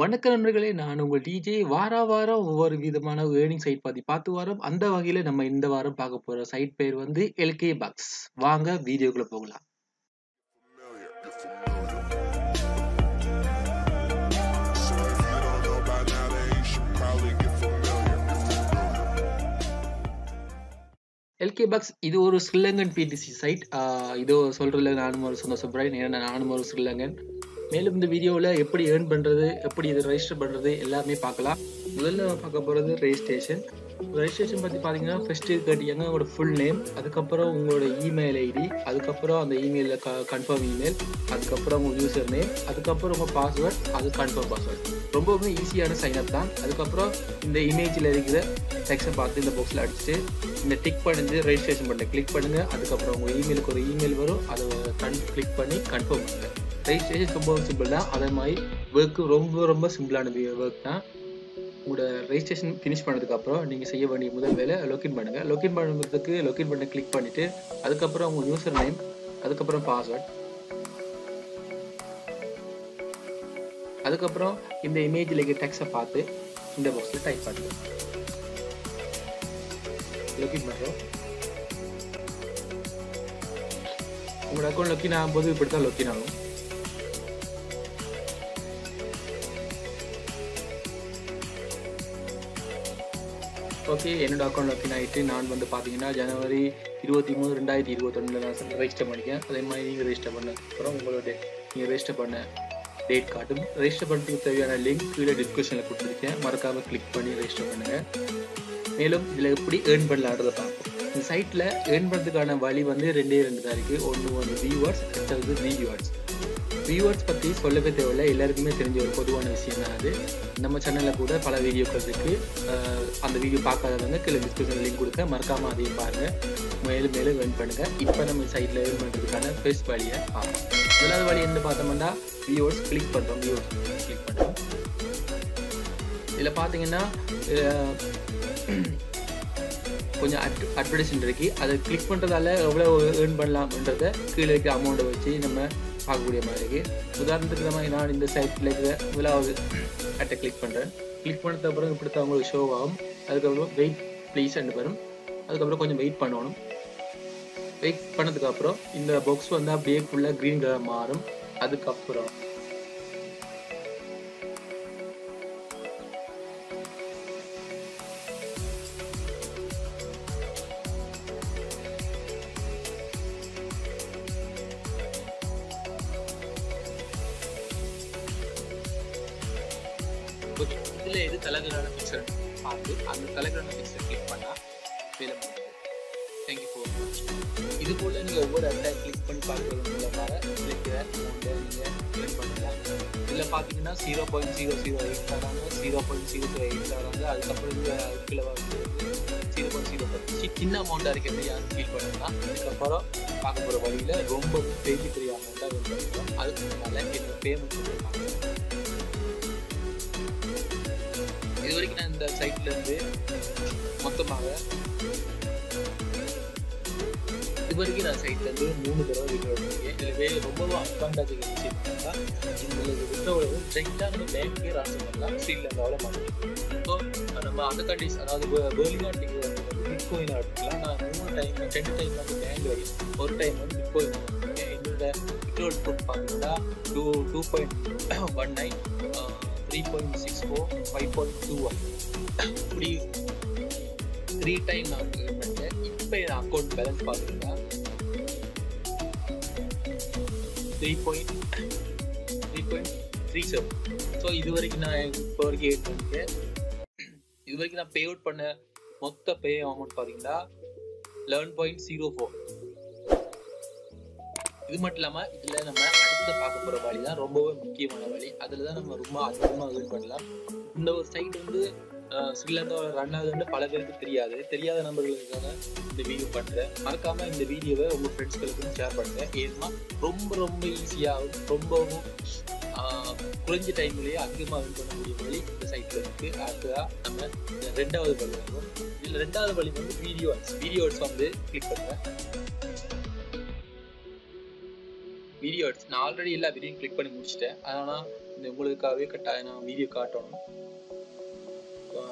வணக்க நண்பர்களே, நான் உங்கள் டிஜே. வார வாரம் ஒவ்வொரு விதமான ஏர்னிங் சைட் பார்த்து வரோம். அந்த வகையில் நம்ம இந்த வாரம் பார்க்க போகிற சைட் பேர் வந்து எல்கே பாக்ஸ். வாங்க வீடியோக்குள்ளே போகலாம். எல்கே பாக்ஸ் இது ஒரு ஸ்ரீலங்கன் பிடிசி சைட். இதோ சொல்கிறதுல நானும் ஒரு சொல்கிறேன், ஏன்னா நானும் ஒரு ஸ்ரீலங்கன். மேலும் இந்த வீடியோவில் எப்படி ஏர்ன் பண்ணுறது, எப்படி இதை ரெஜிஸ்டர் பண்ணுறது எல்லாமே பார்க்கலாம். முதல்ல பார்க்க போகிறது ரெஜிஸ்ட்ரேஷன். ரெஜிஸ்ட்ரேஷன் பற்றி பார்த்தீங்கன்னா ஃபஸ்ட்டு கேட்டீங்க உங்களோட ஃபுல் நேம், அதுக்கப்புறம் உங்களோட இமெயில் ஐடி, அதுக்கப்புறம் அந்த இமெயிலில் கன்ஃபார்ம் இமெயில், அதுக்கப்புறம் உங்கள் யூசர் நேம், அதுக்கப்புறம் உங்கள் பாஸ்வேர்ட், அது கன்ஃபார்ம் பாஸ்வேர்ட். ரொம்பவுமே ஈஸியான சைனப் தான். அதுக்கப்புறம் இந்த இமேஜில் இருக்கிற டெக்ஸ்ட்டை பார்த்து இந்த பாக்ஸில் அடிச்சு இந்த டிக் பண்ணி ரெஜிஸ்ட்ரேஷன் பண்ண கிளிக் பண்ணுங்கள். அதுக்கப்புறம் உங்கள் இமெயிலுக்கு ஒரு இமெயில் வரும், அதை கிளிக் பண்ணி கன்ஃபார்ம் பண்ணுங்கள். ரெஜிஸ்ட்ரேஷன் ரொம்ப சிம்பிள் தான். அதே மாதிரி ஒர்க்கு ரொம்ப ரொம்ப சிம்பிளான ஒர்க் தான். உங்களோட ரெஜிஸ்ட்ரேஷன் ஃபினிஷ் பண்ணதுக்கப்புறம் நீங்கள் செய்ய வேண்டிய முதல் வேலை லொக்கின் பண்ணுங்கள். லொக்கின் பண்ணுறதுக்கு லொக்கின் பண்ண கிளிக் பண்ணிவிட்டு அதுக்கப்புறம் உங்கள் யூசர் நேம், அதுக்கப்புறம் பாஸ்வேர்ட், அதுக்கப்புறம் இந்த இமேஜில் இருக்க டெக்ஸ்ட்டை பார்த்து இந்த பாக்ஸில் டைப் பண்ணுங்கள். லொக்கின் பண்ணுறோம். உங்களோட அக்கௌண்ட் லொக்கின் ஆகும்போது இப்படி தான் லொக்கின் ஆகும். ஓகே, என்னோட அக்கௌண்ட் லொக்கின் ஆகிட்டு நான் வந்து பார்த்தீங்கன்னா ஜனவரி 23, 2021 நான் ரெஜிஸ்டர் பண்ணிக்கேன். அதே மாதிரி நீங்கள் ரெஜிஸ்டர் பண்ண அப்புறம் உங்களோட நீங்கள் ரெஜிஸ்டர் பண்ண டேட் காட்டும். ரெஜிஸ்டர் பண்ணுறதுக்கு தேவையான லிங்க் கீழே டிஸ்கிரிப்ஷனில் கொடுத்துருக்கேன், மறக்காமல் கிளிக் பண்ணி ரெஜிஸ்டர் பண்ணுங்கள். மேலும் இதில் எப்படி ஏர்ன் பண்ணலான்றதை பார்ப்போம். இந்த சைட்டில் ஏர்ன் பண்ணுறதுக்கான வழி வந்து ரெண்டு தான் இருக்குது. ஒன்று வியூவர்ஸ், அடுத்தது ரீவியூவர்ஸ். வியூவர்ஸ் பற்றி சொல்லவே தேவையில்லை, எல்லாருக்குமே தெரிஞ்ச ஒரு பொதுவான விஷயம் தான் அது. நம்ம சேனலில் கூட பல வீடியோக்கள் இருக்குது, அந்த வீடியோ பார்க்காதவங்க கீழே டிஸ்கிரிப்ஷன் லிங்க் கொடுக்க, மறக்காமல் அதையும் பாருங்கள். மேலும் ஏர்ன் பண்ணுங்கள். இப்போ நம்ம சைட்டில் ஏர்ன் பண்ணுறதுக்கான ஃபர்ஸ்ட் வழியை பார்ப்போம். முதலாவது வழி என்ன பார்த்தோம்னா வியூவர்ஸ் கிளிக் பண்ணுறோம். இதில் பார்த்தீங்கன்னா கொஞ்சம் அட்வர்டைஸ்மெண்ட் இருக்குது. அதை கிளிக் பண்ணுறதால எவ்வளோ ஏர்ன் பண்ணலாம்ன்றத கீழே இருக்க அமௌண்ட்டை வச்சு நம்ம பார்க்கக்கூடிய மாதிரி இருக்குது. உதாரணத்துக்கு நம்ம நான் இந்த சைட்டில் இருக்கிற முதலாவது ஆட்டை கிளிக் பண்ணுறேன். கிளிக் பண்ணது அப்புறம் இப்படித்தான் அவங்களுக்கு ஷோ ஆகும். அதுக்கப்புறம் வெயிட் ப்ளீஸ் அண்டு வரும். அதுக்கப்புறம் கொஞ்சம் வெயிட் பண்ணணும். வெயிட் பண்ணதுக்கப்புறம் இந்த பாக்ஸ் வந்து அப்படியே ஃபுல்லாக க்ரீன் கலர் மாறும். அதுக்கப்புறம் இதில் எது தலைகளான பிக்சர் பார்த்து அந்த தலைகளான பிக்சர் கிளிக் பண்ணால் வேலை முடியுது. தேங்க்யூ ஃபார் வாட்சிங். இது போல் நீங்கள் ஒவ்வொரு அட்டை கிளிக் பண்ணி பார்க்குறது மூலமாக கிடைக்கிற அமௌண்ட்டை நீங்கள் கிளிக் பண்ணலாம். இதில் பார்த்தீங்கன்னா 0.008 தராங்க, 0.008 தராங்க, அதுக்கப்புறம் இங்கே கீழே வந்து 0.0 சின்ன அமௌண்ட்டாக இருக்கிறது யாரும் ஃபீல் பண்ணலாம். இதுக்கப்புறம் பார்க்க போகிற வழியில் ரொம்ப பெரிய பெரிய அமௌண்ட்டாக இருக்கும். அதுக்கு நல்லா என்னோடய பேமெண்ட் பண்ணுறாங்க. இது வரைக்கும் நான் இந்த சைட்லேருந்து மொத்தமாக மூணு தடவை விட்ரா பண்ணியிருக்கேன். இதுவே ரொம்பவும் அட்வான்டேஜ் விஷயம் என்னன்னா இதில் விட்ராவில் ஸ்ட்ரைட்டாக நம்ம பேங்க்கே ராசி பண்ணலாம். ஸ்ரீலங்காவில் மாற்றிருக்கோம். இப்போ நம்ம அந்த கண்ட்ரிஸ் அதாவது வேர்ல்டுகான் டிகிரி வந்து பிட்கோயினாக எடுத்துக்கலாம். நான் 3 டைம் 2 டைம் வந்து பேங்க் வரைக்கும் ஒரு டைம் வந்து பிட்கோயின் பண்ணியிருக்கேன். என்னோட விட்ரோல் ப்ரூஃப் பார்த்தீங்கன்னா 2.19, 3.64, 5.21 இப்படி 3 டைம் நான் பண்ணேன். இப்போ என் அக்கௌண்ட் பேலன்ஸ் பார்த்தீங்கன்னா 3.37. ஸோ இது வரைக்கும் நான் இப்போ வரைக்கும் ஏர்ன் பண்ணிட்டேன். இது வரைக்கும் நான் பே அவுட் பண்ண மொத்த பே அமௌண்ட் பார்த்தீங்கன்னா 11.04. இது மட்டும் இல்லாமல் இதில் நம்ம பார்க்க போகிற வழி தான் ரொம்பவே முக்கியமான வழி. அதில் தான் நம்ம ரொம்ப அதிகமாக ஏர்ன் பண்ணலாம். இந்த ஒரு சைட் வந்து ஸ்ரீலங்காவில் ரன் ஆகுதுன்னு பல பேருக்கு தெரியாத நம்பர்களுக்காக இந்த வீடியோ பண்ணுறேன். மறக்காமல் இந்த வீடியோவை உங்கள் ஃப்ரெண்ட்ஸ்களுக்கும் ஷேர் பண்ணுறேன். ஏன்னா ரொம்ப ரொம்ப ஈஸியாகவும் ரொம்பவும் குறைஞ்ச டைம்லேயே அதிகமாக ஏர்ன் பண்ணக்கூடிய வழி இந்த சைட்டில் இருக்குது. அதுதான் நம்ம ரெண்டாவது வழி ஆகும். இதில் ரெண்டாவது வழி வந்து வீடியோ ஆட்ஸ் வந்து கிளிக் பண்ணுறேன். வீடியோ ஆட்ஸ் நான் ஆல்ரெடி எல்லா வீடியோவும் கிளிக் பண்ணி முடிச்சிட்டேன். ஆனால் உங்களுக்காகவே கட்டாயம் நான் வீடியோ காட்டணும்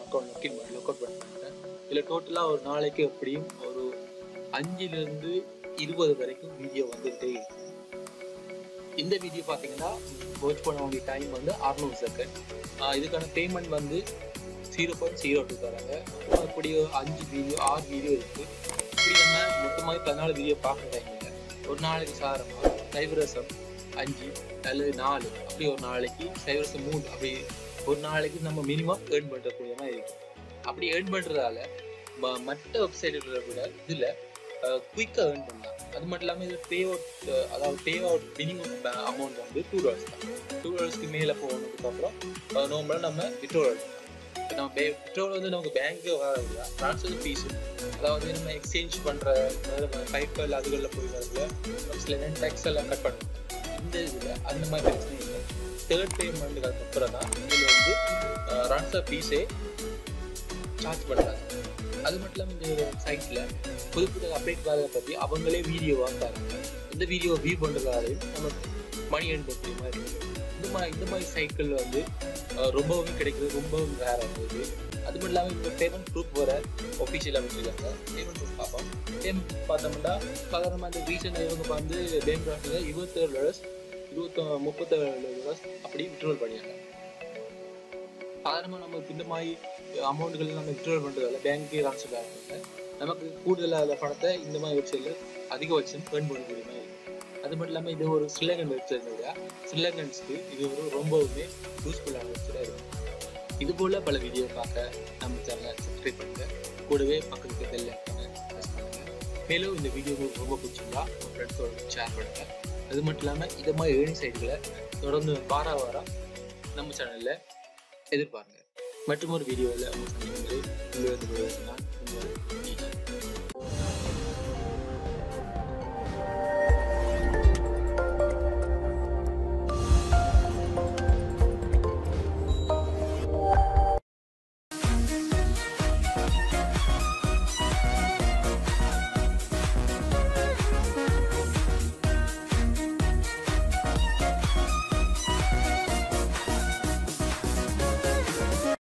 அக்கௌண்ட் லொக்கவுட் பண்ணிட்டேன். இதில் டோட்டலாக ஒரு நாளைக்கு எப்படியும் ஒரு 5லேருந்து 20 வரைக்கும் வீடியோ வந்துகிட்டே இருக்கும். இந்த வீடியோ பார்த்தீங்கன்னா வாட்ச் பண்ண டைம் வந்து 600 செகண்ட். இதுக்கான பேமெண்ட் வந்து 0.02 தராங்க. அப்படி 5 வீடியோ 6 வீடியோ இருக்குது. இப்படி நம்ம மொத்தமாக 14 வீடியோ பார்க்குறாங்க. ஒரு நாளைக்கு சாரமாக சைவரசம் 5 அல்லது 4, அப்படி ஒரு நாளைக்கு சைவரசம் 3, அப்படி ஒரு நாளைக்கு நம்ம மினிமம் ஏர்ன் பண்ணுறக்கூடிய மாதிரி இருக்கும். அப்படி ஏர்ன் பண்ணுறதால மற்ற வெப்சைட்டுகளை விட இதில் குயிக்காக ஏர்ன் பண்ணலாம். அது மட்டும் இல்லாமல் இதில் பே அவுட், அதாவது பே அவுட் மினிமம் அமௌண்ட் வந்து $2 தான். $2க்கு மேலே போனதுக்கப்புறம் நார்மலாக நம்ம விட்ரோல் எடுக்கலாம். நம்ம விட்ரோல் வந்து நமக்கு பேங்க்கு வரவில்லை, ட்ரான்ஸ்ஃபர் ஃபீஸ், அதாவது நம்ம எக்ஸ்சேஞ்ச் பண்ணுற பைப்பில் அதுகளில் போய் வரல சில டேக்ஸ் எல்லாம் கட் பண்ணுவோம். இந்த இதில் அந்த மாதிரி பிரச்சனை இல்லை. தேர்ட் பேமெண்ட்டுக்கு அப்புறம் தான் இதில் வந்து ட்ரான்ஸ்ஃபர் ஃபீஸே சார்ஜ் பண்ணுறாங்க. அது மட்டும் இல்லாமல் இந்த சைட்டில் புது புது அப்டேட் வரதை பற்றி அவங்களே வீடியோவாக தராங்க. இந்த வீடியோவை வியூ பண்ணுறதாலையும் நம்ம மணி ஏர்ன் பண்ணுற மாதிரி இருக்குது. இந்த மாதிரி சைக்கிள் வந்து ரொம்பவும் கிடைக்கிறது, ரொம்பவும் வேற போகுது. அது மட்டும் இல்லாமல் இந்த பேமெண்ட் ப்ரூஃப் வர ஒஃபிஷியலாக வச்சுருக்காங்க. பேமெண்ட் ப்ரூஃப் பார்ப்போம். பேமெண்ட் பார்த்தோம்னா சாதாரணமாக இந்த ரீசன் இவங்க வந்து பேங்க் ட்ரான்ஸ்ஃபர் $37, $37, $37 அப்படி விட்ரோல் பண்ணிடுறாங்க. சாதாரணமாக நமக்கு இந்த மாதிரி அமௌண்ட்டுகள் நம்ம விட்ரோல் பண்ணுறதால பேங்க்கே ட்ரான்ஸ்ஃபர் ஆகிறாங்க. நமக்கு கூடுதலாக பணத்தை இந்த மாதிரி வெப்சைட்டில் அதிகபட்சம் ஏர்ன் பண்ணக்கூடிய மாதிரி. அது மட்டும் இல்லாமல் இது ஒரு ஸ்ரீலங்கன் வெப்சைட் இல்லையா, ஸ்ரீலங்கன்ஸ்க்கு இது ஒரு ரொம்பவுமே யூஸ்ஃபுல்லான வெப்சைட்டாக இருக்கும். இதுபோல் பல வீடியோக்காக நம்ம சேனலை சப்ஸ்கிரைப் பண்ணுங்கள். கூடவே பக்கத்துக்கு பெல் ஐக்கானை ப்ரெஸ் பண்ணுங்கள். மேலும் இந்த வீடியோ உங்களுக்கு ரொம்ப பிடிச்சிருந்தா உங்கள் ஃப்ரெண்ட்ஸோட ஷேர் பண்ணுங்கள். அது மட்டும் இல்லாமல் இதை மாதிரி ஏர்னிங் சைட்களை தொடர்ந்து வாரம் நம்ம சேனலில் எதிர்பாருங்கள். மற்றும் ஒரு வீடியோவில் அவங்க சந்திக்கும் போது